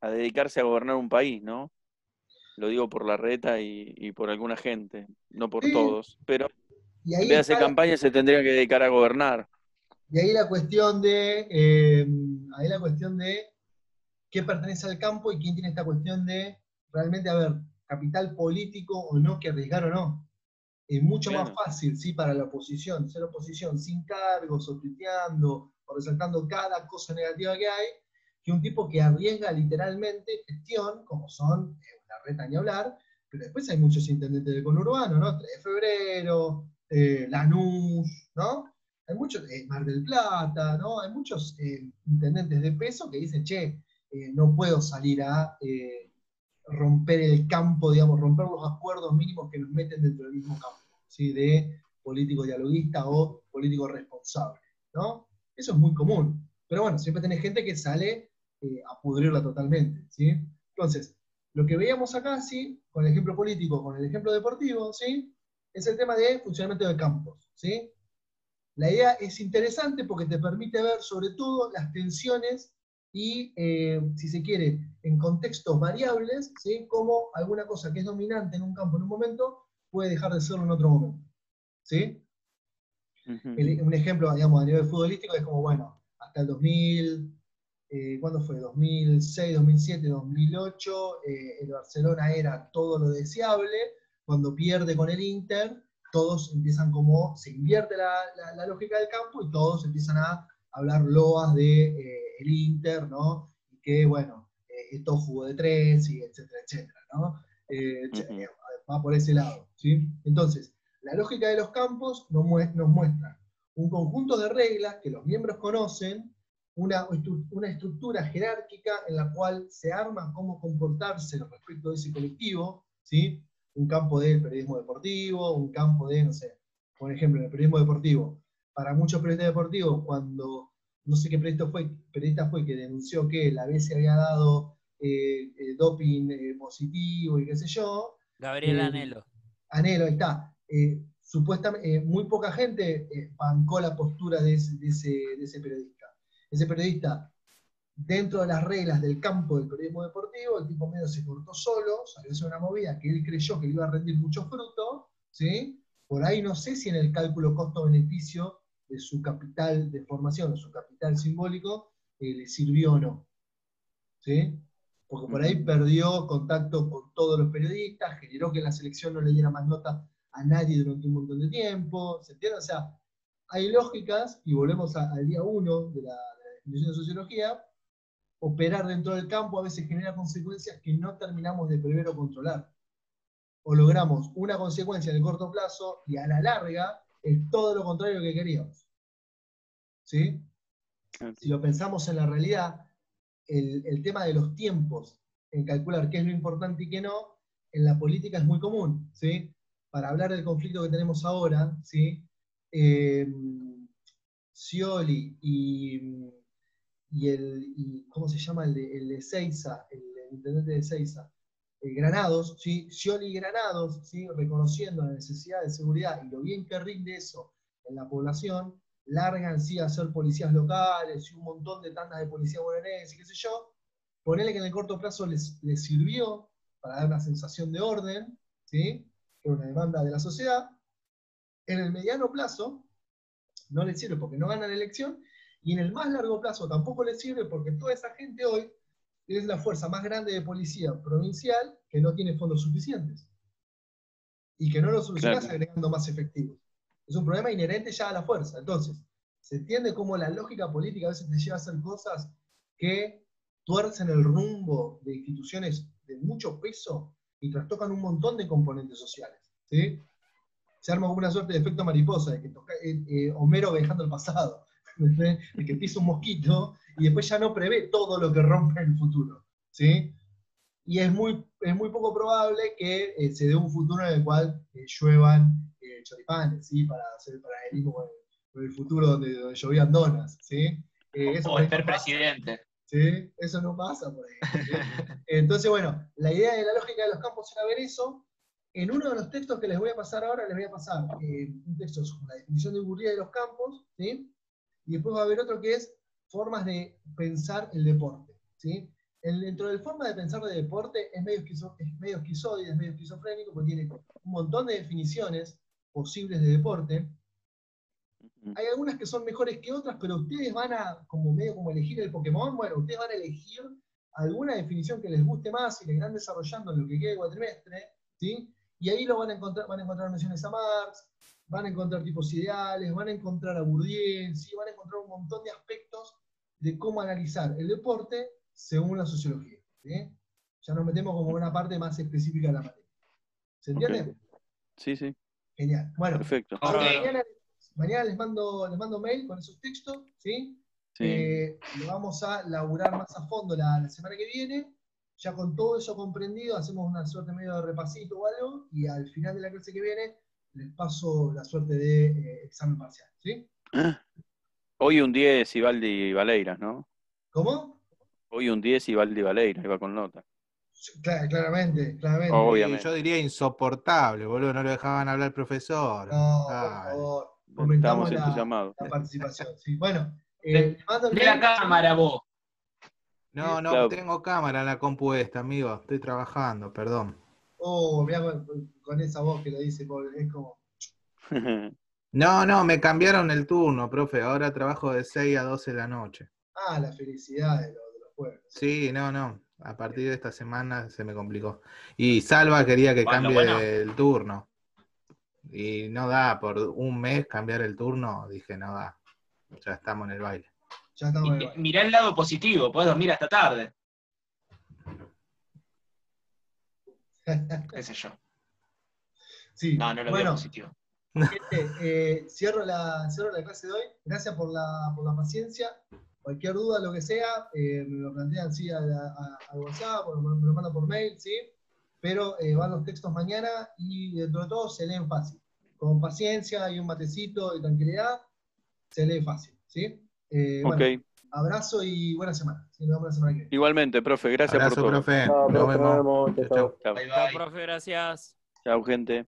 a dedicarse a gobernar un país, ¿no? Lo digo por Larreta y por alguna gente, no por todos. Pero en vez de hacer campaña se tendrían que dedicar a gobernar. Y ahí la cuestión de qué pertenece al campo y quién tiene esta cuestión de realmente, a ver, capital político o no, que arriesgar o no. Es mucho más fácil, sí, para la oposición, ser oposición sin cargos, o tuiteando, o resaltando cada cosa negativa que hay, que un tipo que arriesga literalmente gestión, como son Larreta ni hablar, pero después hay muchos intendentes del conurbano, ¿no? 3 de febrero, Lanús, ¿no? Hay muchos, Mar del Plata, ¿no? Hay muchos intendentes de peso que dicen, che, no puedo salir a romper el campo, digamos, romper los acuerdos mínimos que nos meten dentro del mismo campo, ¿sí? De político dialoguista o político responsable, ¿no? Eso es muy común. Pero bueno, siempre tenés gente que sale a pudrirla totalmente, ¿sí? Entonces, lo que veíamos acá, ¿sí? Con el ejemplo político, con el ejemplo deportivo, ¿sí? Es el tema de funcionamiento de campos, ¿sí? La idea es interesante porque te permite ver sobre todo las tensiones y, si se quiere, en contextos variables, ¿sí? Cómo alguna cosa que es dominante en un campo en un momento puede dejar de serlo en otro momento, ¿sí? Uh-huh. Un ejemplo, digamos, a nivel futbolístico es como, bueno, hasta el 2000, ¿cuándo fue? 2006, 2007, 2008, el Barcelona era todo lo deseable, cuando pierde con el Inter, todos empiezan como, se invierte la lógica del campo y todos empiezan a hablar loas de el Inter, ¿no? Y que, bueno, esto jugó de 3, y etcétera, etcétera, ¿no? Va por ese lado, ¿sí? Entonces, la lógica de los campos nos muestra un conjunto de reglas que los miembros conocen, una estructura jerárquica en la cual se arma cómo comportarse respecto de ese colectivo, ¿sí? Un campo del periodismo deportivo, un campo de, no sé, por ejemplo, en el periodismo deportivo, para muchos periodistas deportivos, cuando, no sé qué periodista fue que denunció que la BC había dado doping positivo y qué sé yo. Gabriel Anhelo. Anhelo, ahí está. Supuestamente, muy poca gente bancó la postura de ese periodista. Ese periodista, dentro de las reglas del campo del periodismo deportivo, el tipo medio se cortó solo, salió a hacer una movida que él creyó que iba a rendir mucho fruto, ¿sí? Por ahí no sé si en el cálculo costo-beneficio de su capital de formación, o su capital simbólico, le sirvió o no, ¿sí? Porque por ahí perdió contacto con todos los periodistas, generó que la selección no le diera más nota a nadie durante un montón de tiempo, ¿se entiende? O sea, hay lógicas, y volvemos al día 1 de la definición de sociología, operar dentro del campo a veces genera consecuencias que no terminamos de prever o controlar. O logramos una consecuencia en el corto plazo y a la larga es todo lo contrario que queríamos. ¿Sí? Si lo pensamos en la realidad, el tema de los tiempos, en calcular qué es lo importante y qué no, en la política es muy común, ¿sí? Para hablar del conflicto que tenemos ahora, ¿sí? Scioli y ¿cómo se llama? El de Seiza, el intendente de Seiza, Granados, ¿sí? Scioli y Granados, ¿sí? Reconociendo la necesidad de seguridad y lo bien que rinde eso en la población, largan, ¿sí? A ser policías locales y un montón de tandas de policía bonaerense, qué sé yo, ponerle que en el corto plazo les sirvió para dar una sensación de orden, ¿sí? Que era una demanda de la sociedad. En el mediano plazo no les sirve porque no ganan la elección, y en el más largo plazo tampoco les sirve porque toda esa gente hoy es la fuerza más grande de policía provincial que no tiene fondos suficientes y que no lo solucionas agregando más efectivos. Es un problema inherente ya a la fuerza. Entonces, se entiende cómo la lógica política a veces te lleva a hacer cosas que tuercen el rumbo de instituciones de mucho peso y trastocan un montón de componentes sociales, ¿sí? Se arma una suerte de efecto mariposa, de que Homero viajando al pasado, de que pisa un mosquito y después ya no prevé todo lo que rompe en el futuro, ¿sí? Y es muy poco probable que se dé un futuro en el cual lluevan choripanes, ¿sí? Para hacer paralelismo con el futuro donde llovían donas, ¿sí? O el presidente. ¿Sí? Eso no pasa por ahí, ¿sí? Entonces, bueno, la idea de la lógica de los campos era ver eso. En uno de los textos que les voy a pasar ahora, les voy a pasar un texto sobre la definición de Bourdieu de los campos, ¿sí? Y después va a haber otro que es formas de pensar el deporte, ¿sí? Dentro del forma de pensar de deporte es medio esquizoide, es medio esquizofrénico, porque tiene un montón de definiciones posibles de deporte. Hay algunas que son mejores que otras, pero ustedes van a, como medio como elegir el Pokémon, bueno, ustedes van a elegir alguna definición que les guste más y que irán desarrollando en lo que quede cuatrimestre, ¿sí? Y ahí lo van a encontrar menciones a Marx, van a encontrar tipos ideales, van a encontrar a Bourdieu, ¿sí? Van a encontrar un montón de aspectos de cómo analizar el deporte según la sociología, ¿sí? Ya nos metemos como una parte más específica de la materia. ¿Se entiende? Okay. Sí, sí. Genial. Bueno, perfecto. Mañana les mando mail con esos textos, ¿sí? Sí. Lo vamos a laburar más a fondo la semana que viene. Ya con todo eso comprendido, hacemos una suerte medio de repasito o algo, y al final de la clase que viene les paso la suerte de examen parcial, ¿sí? Hoy un 10 Ivaldi Valeiras, ¿no? ¿Cómo? Hoy un 10 Ivaldi Valeiras, iba con nota. Claramente. Obviamente. Yo diría insoportable, boludo, no lo dejaban hablar al profesor. No, por favor. Comentamos en tu llamado. La participación, sí. Bueno, de la cámara vos. No, no, claro. Tengo cámara en la compu esta, amigo. Estoy trabajando, perdón. Oh, mirá con esa voz que lo dice, es como... No, me cambiaron el turno, profe. Ahora trabajo de 6 a 12 de la noche. Ah, la felicidad de los jueves. Sí, no. A partir de esta semana se me complicó. Y Salva quería que cambie el turno. Y no da, por un mes cambiar el turno, dije, no da. Ya estamos en el baile. Mirá el lado positivo, podés dormir hasta tarde. ¿Qué sé yo? Sí. No lo veo positivo. Gente, cierro la clase de hoy. Gracias por la paciencia. Cualquier duda, lo que sea, me lo plantean sí a WhatsApp, me lo mandan por mail, ¿sí? Pero van los textos mañana y dentro de todo se leen fácil. Con paciencia y un matecito y tranquilidad, se lee fácil, ¿sí? Okay. Bueno, abrazo y buena semana. Sí, nos vemos la semana que viene. Igualmente, profe, gracias por todo. Abrazo, profe. Nos vemos. Chao, profe, gracias. Chao, gente.